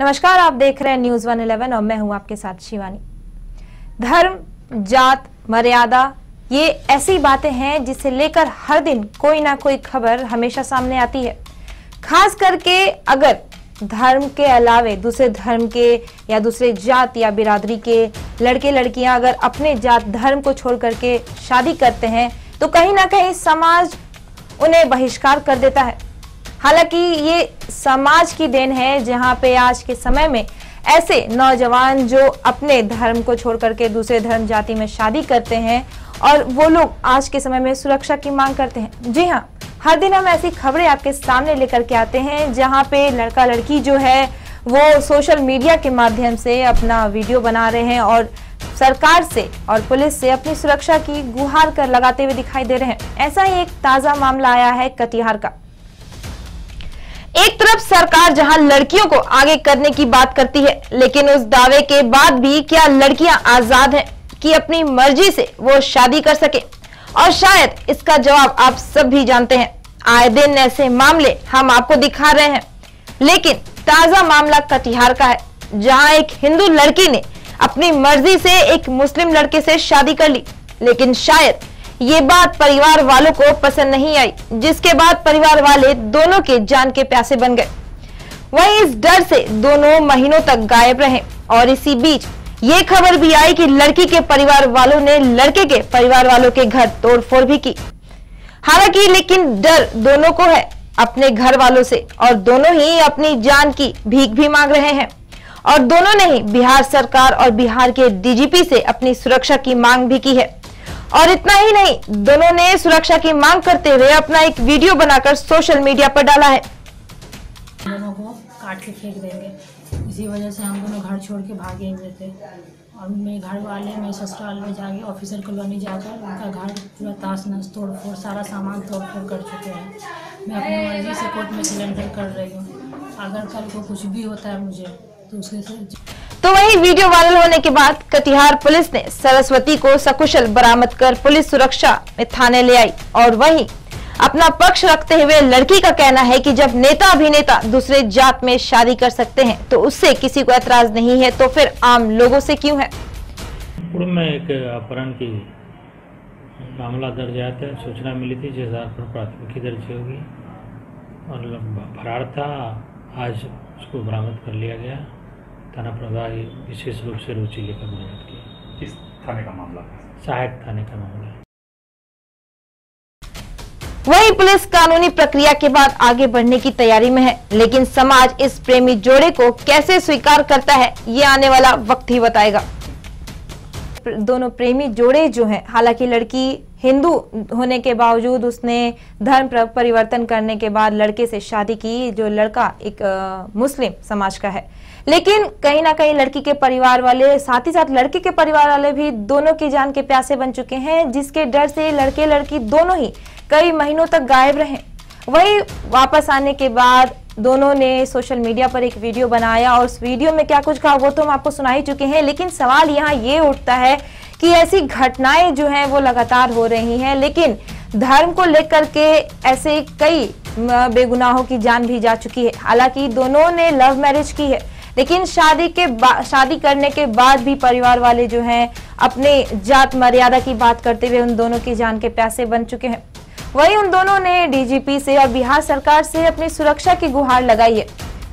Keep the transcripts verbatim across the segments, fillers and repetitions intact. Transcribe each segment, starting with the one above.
नमस्कार, आप देख रहे हैं न्यूज वन इलेवन और मैं हूं आपके साथ शिवानी। धर्म, जात, मर्यादा, ये ऐसी बातें हैं जिसे लेकर हर दिन कोई ना कोई खबर हमेशा सामने आती है। खास करके अगर धर्म के अलावे दूसरे धर्म के या दूसरे जात या बिरादरी के लड़के लड़कियां अगर अपने जात धर्म को छोड़ करके शादी करते हैं तो कहीं ना कहीं समाज उन्हें बहिष्कार कर देता है। हालांकि ये समाज की देन है जहां पे आज के समय में ऐसे नौजवान जो अपने धर्म को छोड़ करके दूसरे धर्म जाति में शादी करते हैं और वो लोग आज के समय में सुरक्षा की मांग करते हैं। जी हाँ, हर दिन हम ऐसी खबरें आपके सामने लेकर के आते हैं जहां पे लड़का लड़की जो है वो सोशल मीडिया के माध्यम से अपना वीडियो बना रहे हैं और सरकार से और पुलिस से अपनी सुरक्षा की गुहार कर लगाते हुए दिखाई दे रहे हैं। ऐसा ही एक ताज़ा मामला आया है कटिहार का। एक तरफ सरकार जहां लड़कियों को आगे करने की बात करती है, लेकिन उस दावे के बाद भी क्या लड़कियां आजाद हैं कि अपनी मर्जी से वो शादी कर सके? और शायद इसका जवाब आप सब भी जानते हैं। आए दिन ऐसे मामले हम आपको दिखा रहे हैं, लेकिन ताजा मामला कटिहार का है जहां एक हिंदू लड़की ने अपनी मर्जी से एक मुस्लिम लड़के से शादी कर ली, लेकिन शायद ये बात परिवार वालों को पसंद नहीं आई, जिसके बाद परिवार वाले दोनों के जान के प्यासे बन गए। वहीं इस डर से दोनों महीनों तक गायब रहे और इसी बीच ये खबर भी आई कि लड़की के परिवार वालों ने लड़के के परिवार वालों के घर तोड़फोड़ भी की। हालांकि लेकिन डर दोनों को है अपने घर वालों से और दोनों ही अपनी जान की भीख भी मांग रहे हैं और दोनों ने ही बिहार सरकार और बिहार के डीजीपी से अपनी सुरक्षा की मांग भी की है। और इतना ही नहीं, दोनों ने सुरक्षा की मांग करते हुए अपना एक वीडियो बनाकर सोशल मीडिया पर डाला है। दोनों को काट के फेंक देंगे, इसी वजह से हम दोनों घर छोड़ के भागे हुए थे और मेरे घर वाले मेरे ससुराल में जाके ऑफिसर कॉलोनी जाकर उनका घर पूरा ताश नश तोड़ फोड़ सारा सामान तोड़ फोड़ कर चुके हैं। मैं अपनी मर्जी से कोर्ट में सरेंडर कर रही हूँ, अगर कल को कुछ भी होता है मुझे तो उसके साथ। तो वही वीडियो वायरल होने के बाद कटिहार पुलिस ने सरस्वती को सकुशल बरामद कर पुलिस सुरक्षा में थाने ले आई और वहीं अपना पक्ष रखते हुए लड़की का कहना है कि जब नेता अभिनेता दूसरे जात में शादी कर सकते हैं तो उससे किसी को एतराज नहीं है, तो फिर आम लोगों से क्यों है? पूर्व में एक अपहरण की मामला दर्ज आया था, सूचना मिली थी जिस आधार पर प्राथमिकी दर्ज होगी और फरार था, आज उसको बरामद कर लिया गया। थाना प्रभारी विशेष रूप से रुचि लेकर मदद की। किस थाने का मामला? सहायक थाने का मामला। वहीं पुलिस कानूनी प्रक्रिया के बाद आगे बढ़ने की तैयारी में है, लेकिन समाज इस प्रेमी जोड़े को कैसे स्वीकार करता है ये आने वाला वक्त ही बताएगा। दोनों प्रेमी जोड़े जो हैं, हालांकि लड़की हिंदू होने के बावजूद उसने धर्म परिवर्तन करने के बाद लड़के से शादी की जो लड़का एक आ, मुस्लिम समाज का है, लेकिन कहीं ना कहीं लड़की के परिवार वाले साथ ही साथ लड़के के परिवार वाले भी दोनों की जान के प्यासे बन चुके हैं, जिसके डर से लड़के लड़की दोनों ही कई महीनों तक गायब रहे। वही वापस आने के बाद दोनों ने सोशल मीडिया पर एक वीडियो बनाया और उस वीडियो में क्या कुछ कहा वो तो हम आपको सुना ही चुके हैं, लेकिन सवाल यहाँ ये उठता है कि ऐसी घटनाएं जो हैं वो लगातार हो रही हैं, लेकिन धर्म को लेकर के ऐसे कई बेगुनाहों की जान भी जा चुकी है। हालांकि दोनों ने लव मैरिज की है, लेकिन शादी के बाद शादी करने के बाद भी परिवार वाले जो हैं अपने जात मर्यादा की बात करते हुए उन दोनों की जान के प्यासे बन चुके हैं। वहीं उन दोनों ने डीजीपी से और बिहार सरकार से अपनी सुरक्षा की गुहार लगाई है।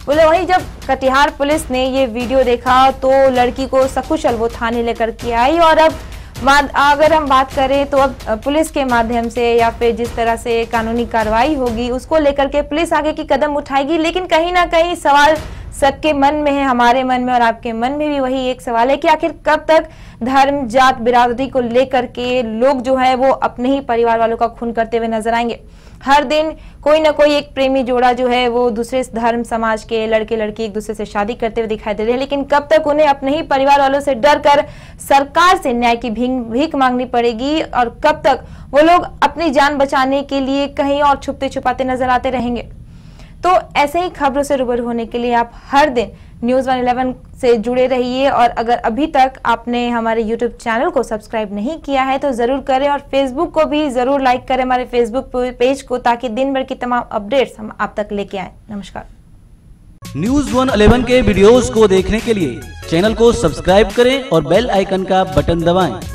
बोले वहीं जब कटिहार पुलिस ने ये वीडियो देखा तो लड़की को सकुशल वो थाने लेकर के आई और अब अगर हम बात करें तो अब पुलिस के माध्यम से या फिर जिस तरह से कानूनी कार्रवाई होगी उसको लेकर के पुलिस आगे की कदम उठाएगी, लेकिन कहीं ना कहीं सवाल सबके मन में है, हमारे मन में और आपके मन में भी वही एक सवाल है कि आखिर कब तक धर्म, जात, बिरादरी को लेकर के लोग जो है वो अपने ही परिवार वालों का खून करते हुए नजर आएंगे। हर दिन कोई ना कोई एक प्रेमी जोड़ा जो है वो दूसरे धर्म समाज के लड़के लड़की एक दूसरे से शादी करते हुए दिखाई दे रहे हैं, लेकिन कब तक उन्हें अपने ही परिवार वालों से डर कर सरकार से न्याय की भीख मांगनी पड़ेगी और कब तक वो लोग अपनी जान बचाने के लिए कहीं और छुपते छुपाते नजर आते रहेंगे? तो ऐसे ही खबरों से रूबरू होने के लिए आप हर दिन न्यूज वन इलेवन से जुड़े रहिए और अगर अभी तक आपने हमारे यूट्यूब चैनल को सब्सक्राइब नहीं किया है तो जरूर करें और फेसबुक को भी जरूर लाइक करें हमारे फेसबुक पेज को, ताकि दिन भर की तमाम अपडेट्स हम आप तक लेके आए। नमस्कार। न्यूज वन इलेवन के वीडियोस को देखने के लिए चैनल को सब्सक्राइब करें और बेल आइकन का बटन दबाएं।